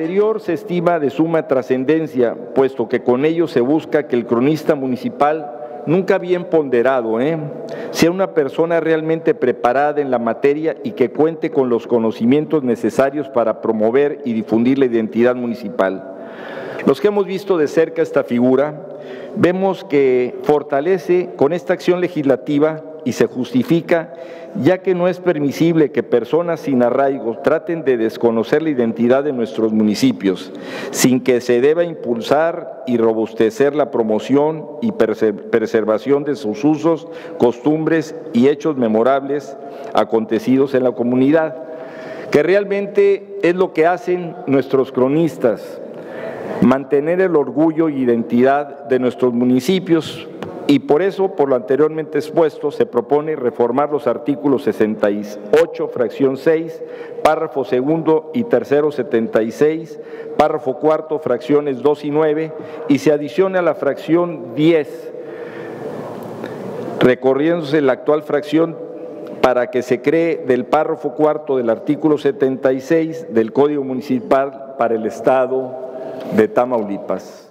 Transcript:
anterior se estima de suma trascendencia, puesto que con ello se busca que el cronista municipal, nunca bien ponderado, sea una persona realmente preparada en la materia y que cuente con los conocimientos necesarios para promover y difundir la identidad municipal. Los que hemos visto de cerca esta figura, vemos que fortalece con esta acción legislativa y se justifica, ya que no es permisible que personas sin arraigo traten de desconocer la identidad de nuestros municipios, sin que se deba impulsar y robustecer la promoción y preservación de sus usos, costumbres y hechos memorables acontecidos en la comunidad, que realmente es lo que hacen nuestros cronistas, mantener el orgullo e identidad de nuestros municipios. Y por eso, por lo anteriormente expuesto, se propone reformar los artículos 68, fracción 6, párrafo segundo y tercero 76, párrafo cuarto, fracciones 2 y 9, y se adiciona a la fracción 10, recorriéndose la actual fracción para que se cree del párrafo cuarto del artículo 76 del Código Municipal para el Estado de Tamaulipas.